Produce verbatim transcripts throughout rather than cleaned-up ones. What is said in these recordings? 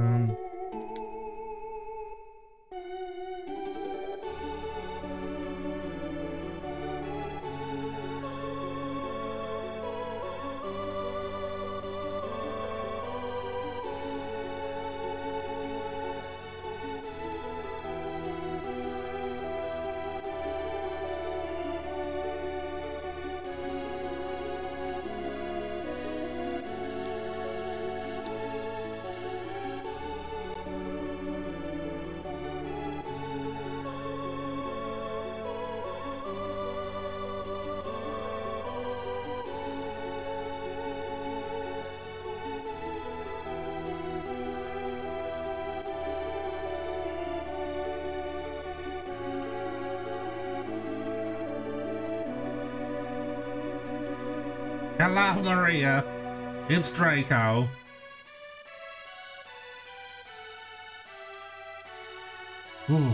Um. Hello, Maria. It's Draco. Ooh.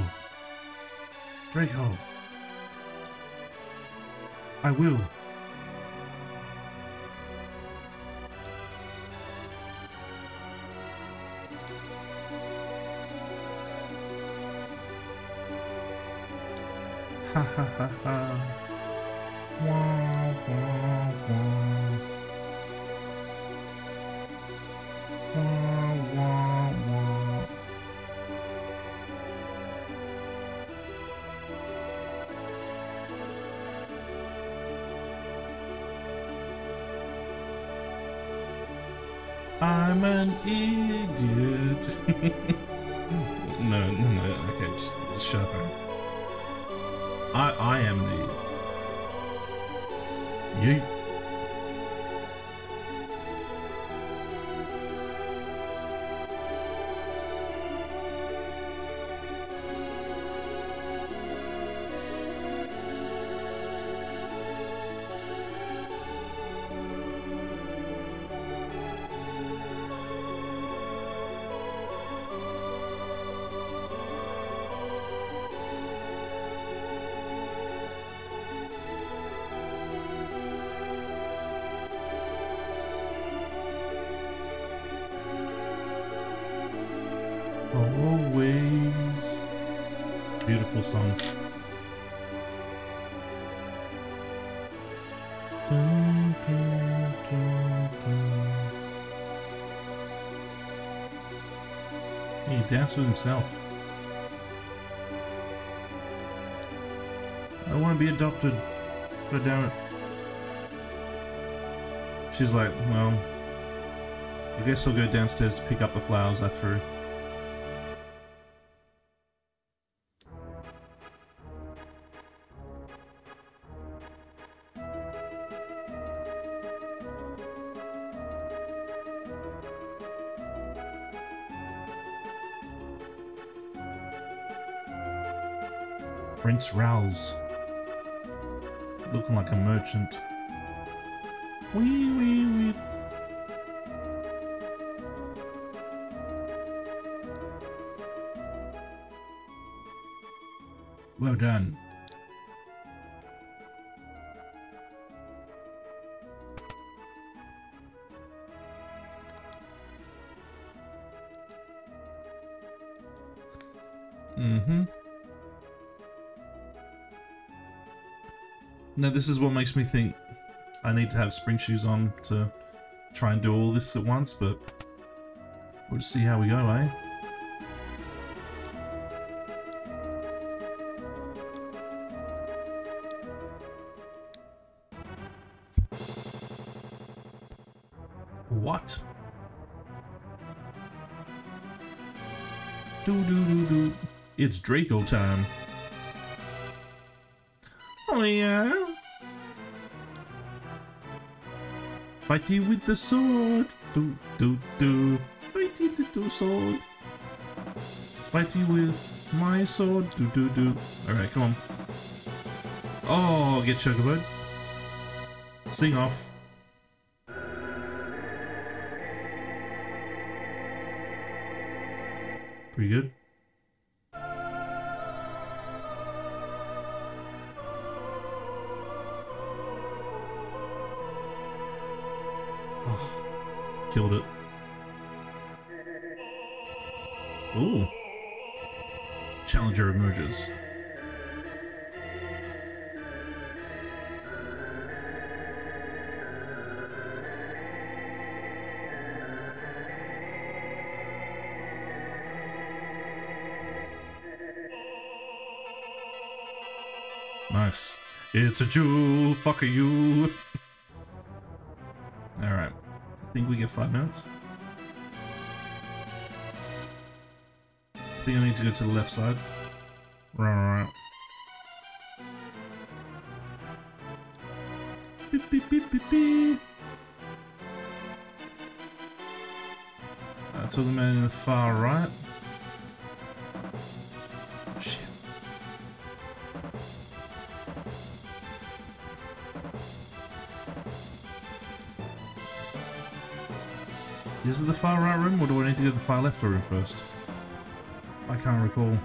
Draco. I will. Ha ha ha ha. Wah, wah, wah. I'm an idiot. no, no, no. Okay, just, just shut up. I, I am the. You. Always. Beautiful song. Dun, dun, dun, dun. He danced with himself. I want to be adopted. God damn it. She's like, well, I guess I'll go downstairs to pick up the flowers I threw. Prince Rouse, looking like a merchant. Wee wee wee. Well done. Mm-hmm. Now this is what makes me think I need to have spring shoes on to try and do all this at once, but we'll just see how we go, eh? What? Do do do do. It's Draco time. Oh yeah. Fighty with the sword, do do do. Fighty little sword. Fighty with my sword, do do do. All right, come on. Oh, get Chocobo. Sing off. Pretty good. Killed it. Ooh. Challenger emerges. Nice. It's a Jew, fuck you. Alright. I think we get five minutes. I think I need to go to the left side. Right, right, right. Beep, beep, beep, beep, beep. I told the man in the far right. Is it the far right room, or do I need to go to the far left room first? I can't recall.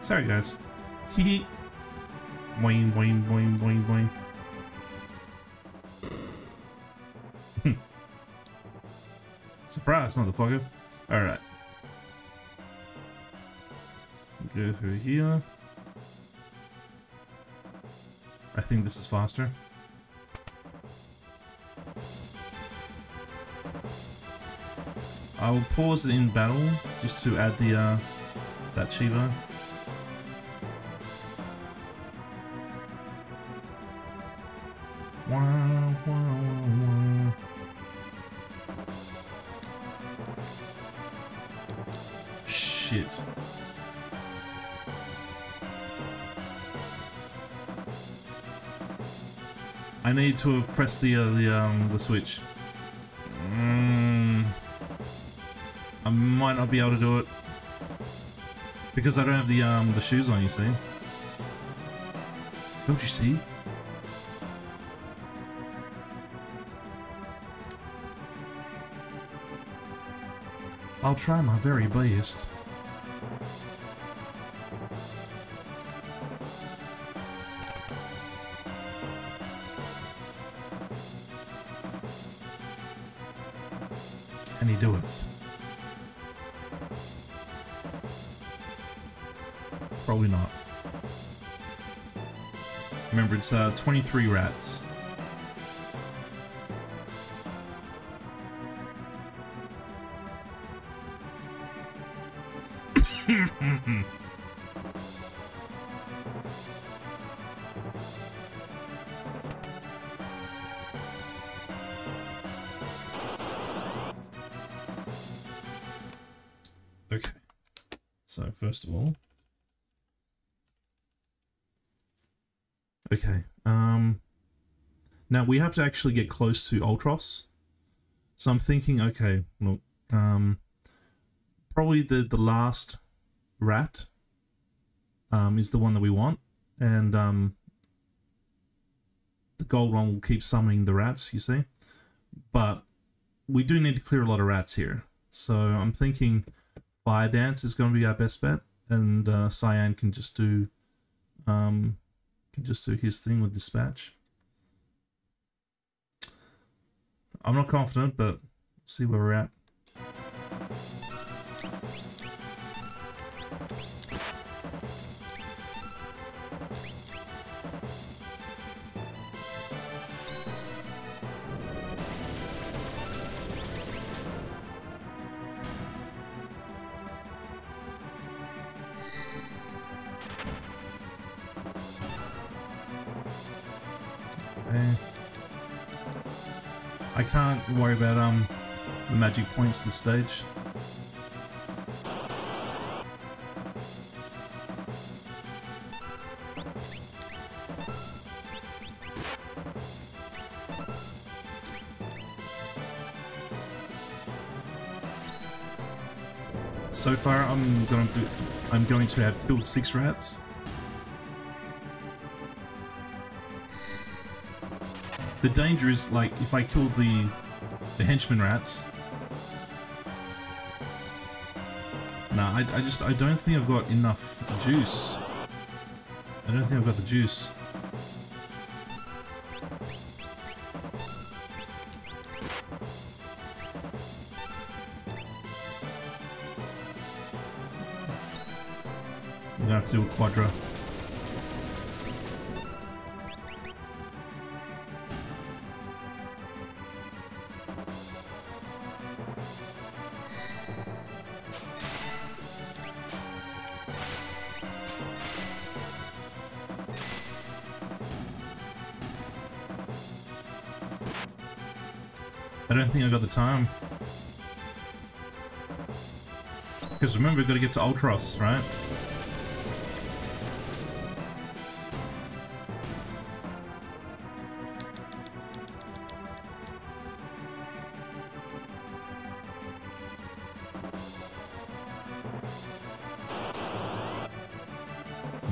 Sorry guys. Hee boing boing boing boing boing. Surprise, motherfucker. Alright. Go through here. I think this is faster. I will pause it in battle just to add the uh that Chiba. Wow, wow, wow. Shit. I need to have pressed the uh, the um the switch. Mm. I might not be able to do it because I don't have the um the shoes on. You see? Don't you see? I'll try my very best. Can he do it? Probably not. Remember, it's uh, twenty-three rats. Okay, so first of all, okay, um, now we have to actually get close to Ultros, so I'm thinking, okay, look, um, probably the, the last rat, um, is the one that we want, and, um, the gold one will keep summoning the rats, you see, but we do need to clear a lot of rats here, so I'm thinking Fire Dance is going to be our best bet, and uh, Cyan can just do, um, can just do his thing with dispatch. I'm not confident, but see where we're at. I can't worry about um the magic points this stage. So far, I'm going to I'm going to have killed six rats. The danger is, like, if I kill the the henchman rats. Nah, I, I just I don't think I've got enough juice. I don't think I've got the juice. I'm gonna have to do a quadra. I don't think I got the time. Because remember, we've got to get to Ultros, right?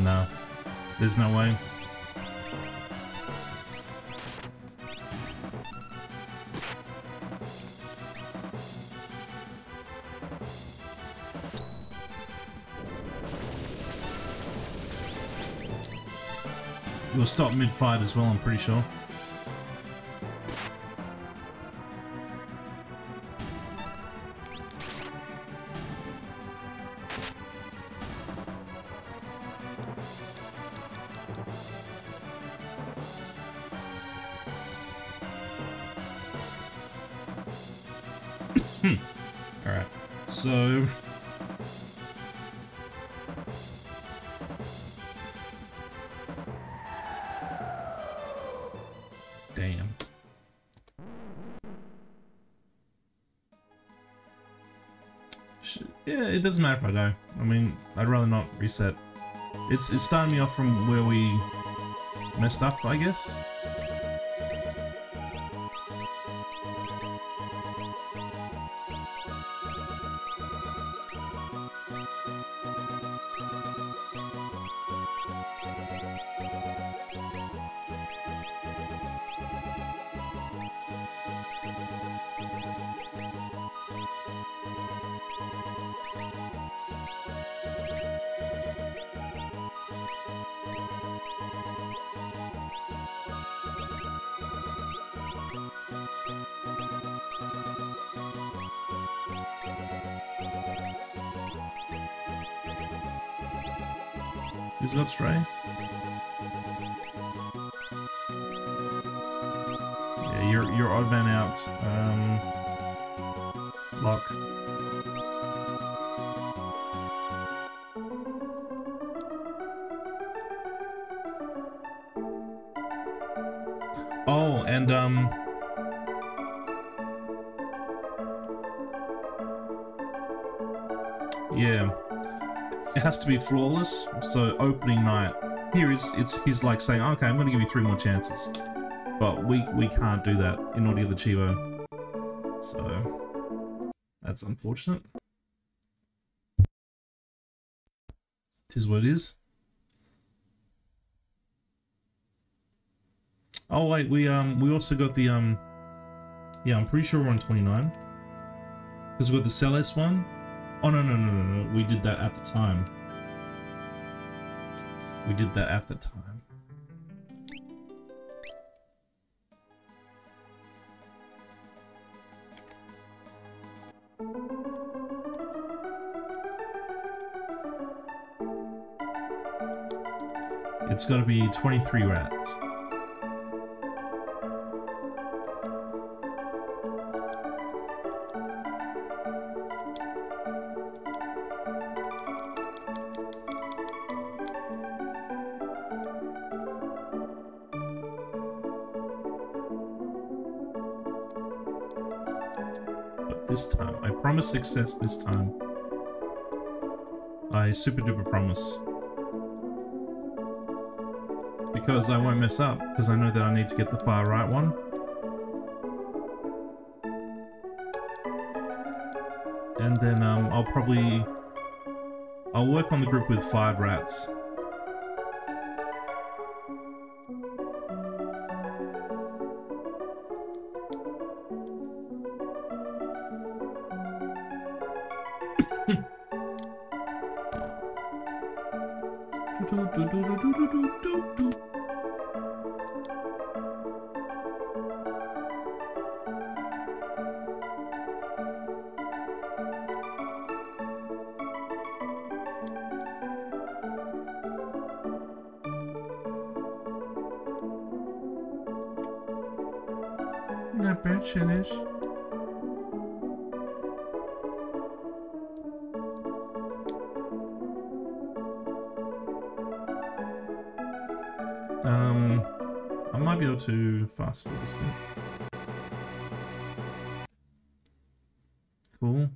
No. There's no way. We'll stop mid-fight as well, I'm pretty sure. Alright, so... Damn. Yeah, it doesn't matter if I die. I mean, I'd rather not reset. It's it's starting me off from where we messed up, I guess. Who's got Stray? Yeah, you're, you're odd man out. Um, lock. Oh, and um... yeah. It has to be flawless, so opening night. Here is, it's he's like saying, okay, I'm gonna give you three more chances. But we we can't do that in order to get the Chivo. So that's unfortunate. Tis what it is. Oh wait, we um we also got the um yeah, I'm pretty sure we're on twenty-nine. Because we got the Celeste one. Oh, no, no, no, no, no. We did that at the time. We did that at the time. It's got to be twenty-three rats. This time. I promise success this time. I super duper promise. Because I won't mess up, because I know that I need to get the far right one. And then um, I'll probably I'll work on the group with five rats. Not bad, Shinish. Um, I might be able to fast forward this bit. Cool.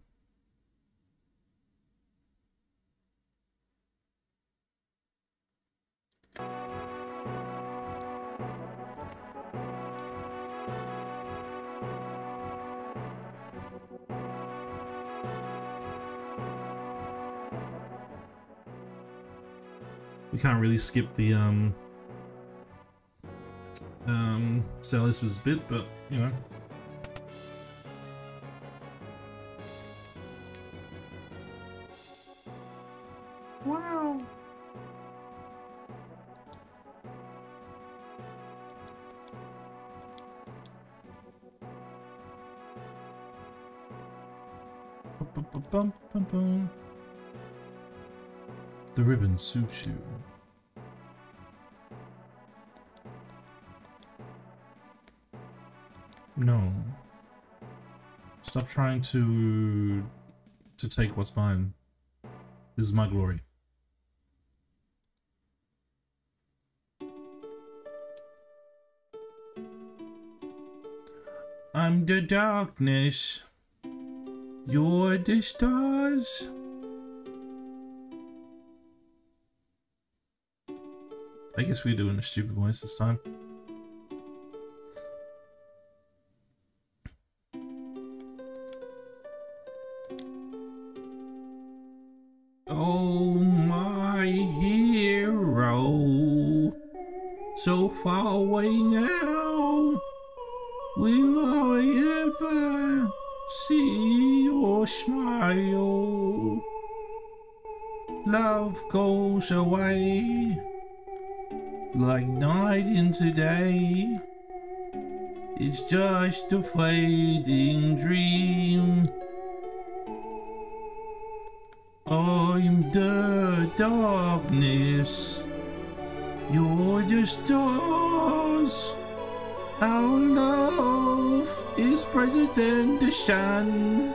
Can't really skip the um um Celeste's bit, but you know. Wow. Bum, bum, bum, bum, bum. The ribbon suits you. No. Stop trying to to take what's mine. This is my glory. I'm the darkness. You're the stars. I guess we're doing a stupid voice this time. So far away now, will I ever see your smile? Love goes away like night into day. It's just a fading dream. I'm the darkness. You're the stars. Our love is brighter than the sun.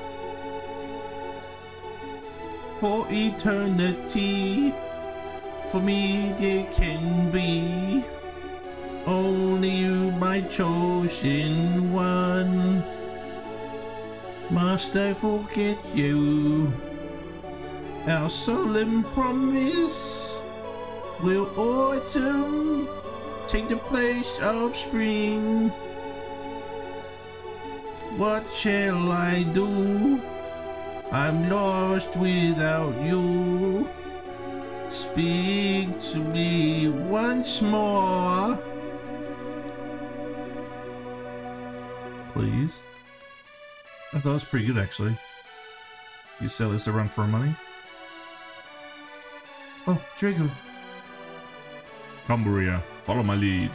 For eternity, for me there can be only you, my chosen one. Must I forget you? Our solemn promise. Will autumn take the place of spring? What shall I do? I'm lost without you. Speak to me once more, please. I thought it was pretty good, actually. You sell this to run for money? Oh, Draco. Cumbria, follow my lead.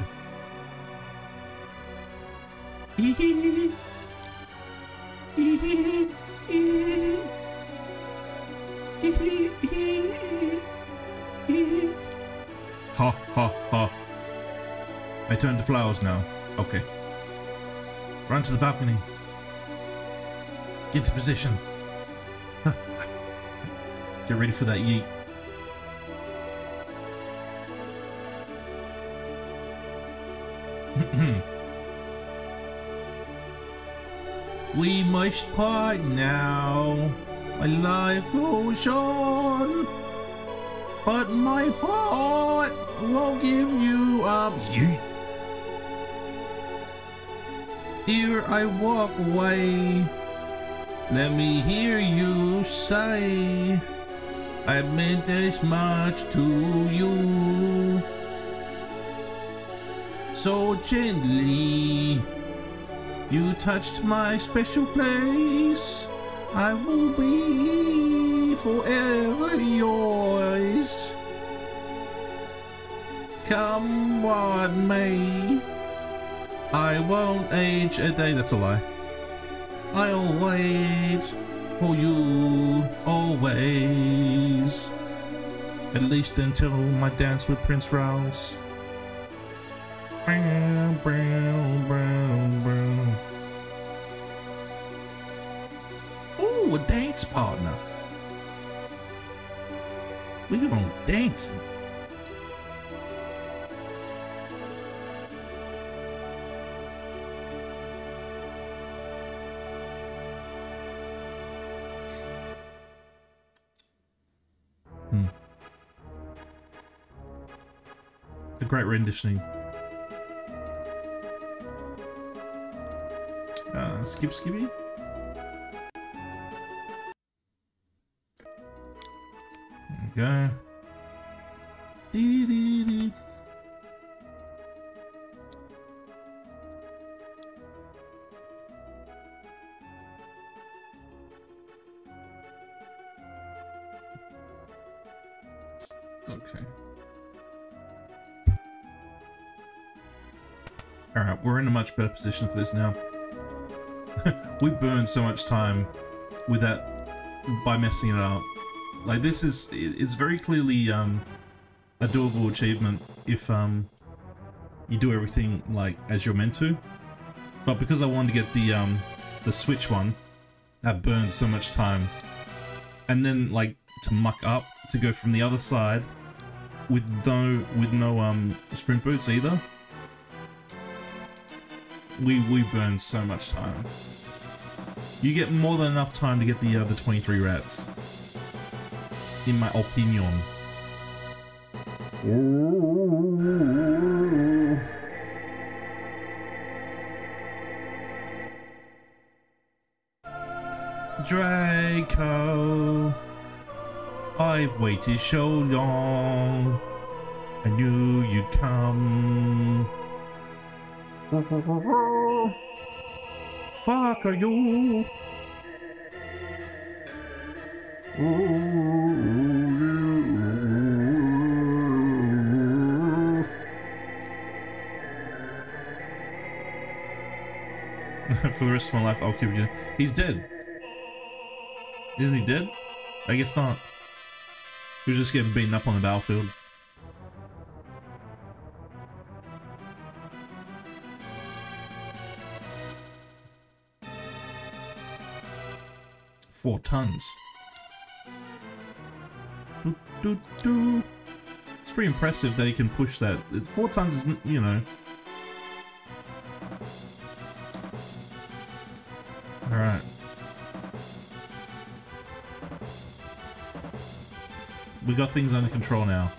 Ha ha ha. I turn to flowers now. Okay. Run to the balcony. Get into position. Get ready for that yeet. We must part now. My life goes on, but my heart won't give you up. Yeet. Here I walk away. Let me hear you say, I meant as much to you, so gently you touched my special place. I will be forever yours, come what may. I won't age a day. That's a lie. I'll wait for you always, at least until my dance with Prince Rouse. Brow, brow, brow, brow. Ooh, a dance partner. We go on dancing. Hmm. A great renditioning. Uh, skip skippy. There we go. Okay. Alright, we're in a much better position for this now. We burned so much time with that by messing it up. Like, this is, it's very clearly um, a doable achievement if um, you do everything like as you're meant to. But because I wanted to get the um, the Switch one, that burned so much time. And then like to muck up to go from the other side with no with no um, sprint boots either. We we burned so much time. You get more than enough time to get the uh, the twenty-three rats. In my opinion. Ooh. Draco, I've waited so long. I knew you'd come. Fuck are you? Ooh, ooh, ooh, ooh. For the rest of my life, I'll keep you. He's dead. Isn't he dead? I guess not. He was just getting beaten up on the battlefield. Four tons. Do, do, do. It's pretty impressive that he can push that. It's four tons isn't, you know. Alright. We got things under control now.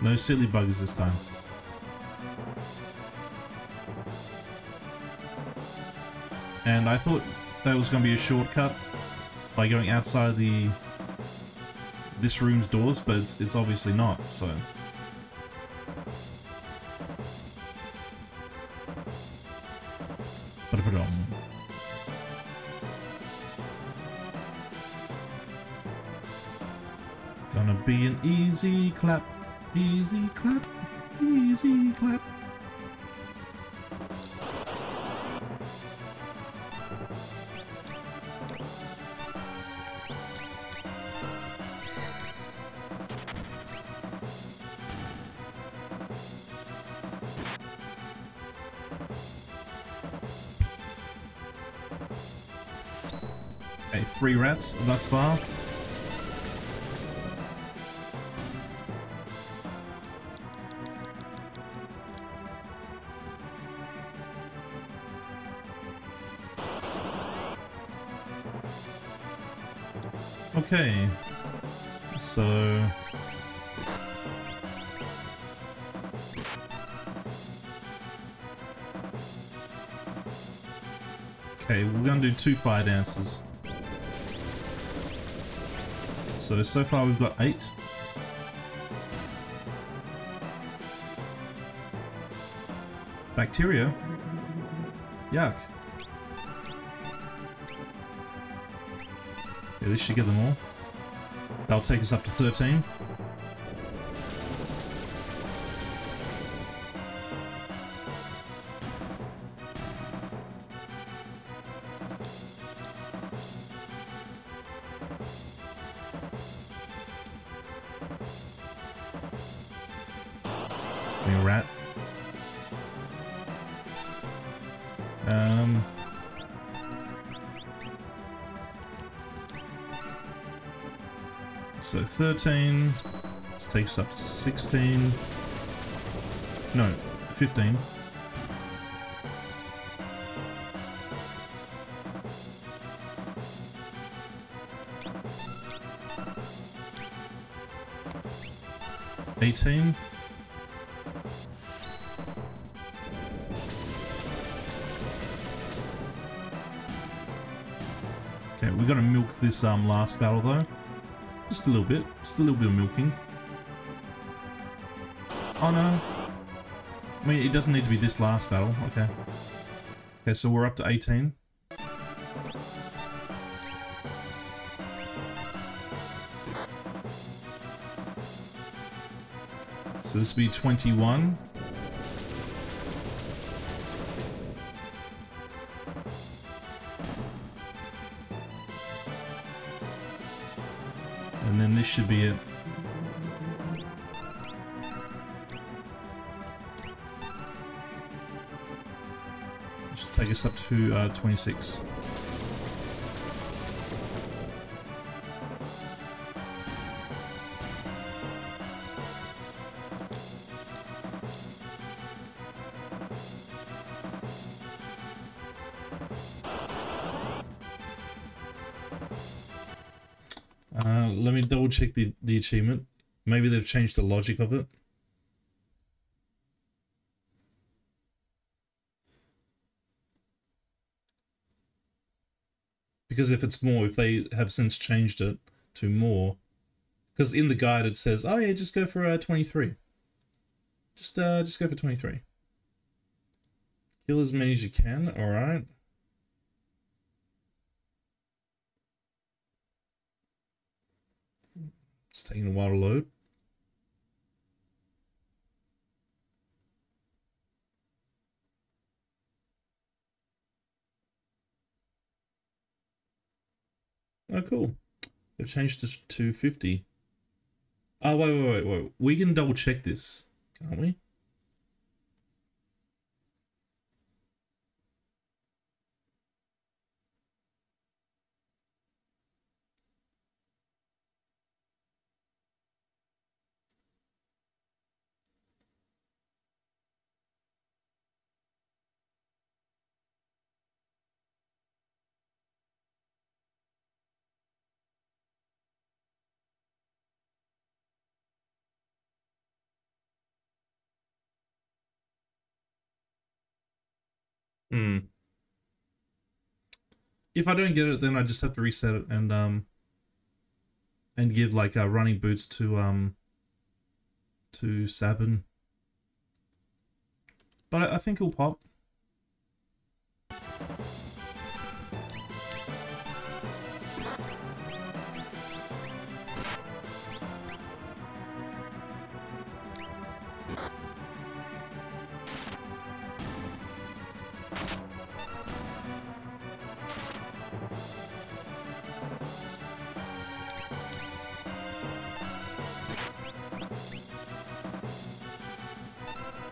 No silly buggers this time. And I thought that was going to be a shortcut by going outside the this room's doors, but it's, it's obviously not, so. Gonna be an easy clap. Easy clap, easy clap. Okay, three rats thus far. Okay, so Okay, we're gonna do two fire dances. So, so far we've got eight. Bacteria? Yuck. Yeah, this should get them all. That'll take us up to thirteen. Rat. Um. So thirteen. This takes us up to sixteen. No, fifteen. eighteen. We're gonna milk this um, last battle though, just a little bit, just a little bit of milking. Oh no! I mean, it doesn't need to be this last battle. Okay. Okay, so we're up to eighteen. So this will be twenty-one. And then this should be it. It should take us up to uh, twenty-six. Uh, let me double check the, the achievement. Maybe they've changed the logic of it. Because if it's more, if they have since changed it to more, because in the guide it says, oh yeah, just go for uh, twenty-three. Just, uh, just go for twenty-three. Kill as many as you can, alright. It's taking a while to load. Oh, cool. They've changed it to fifty. Oh, wait, wait, wait, wait. We can double check this, can't we? Hmm. If I don't get it, then I just have to reset it and um and give like uh, running boots to um to Sabin. But I, I think it'll pop.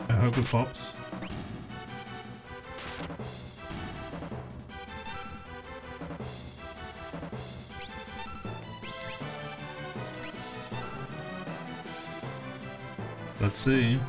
I hope it pops. Let's see.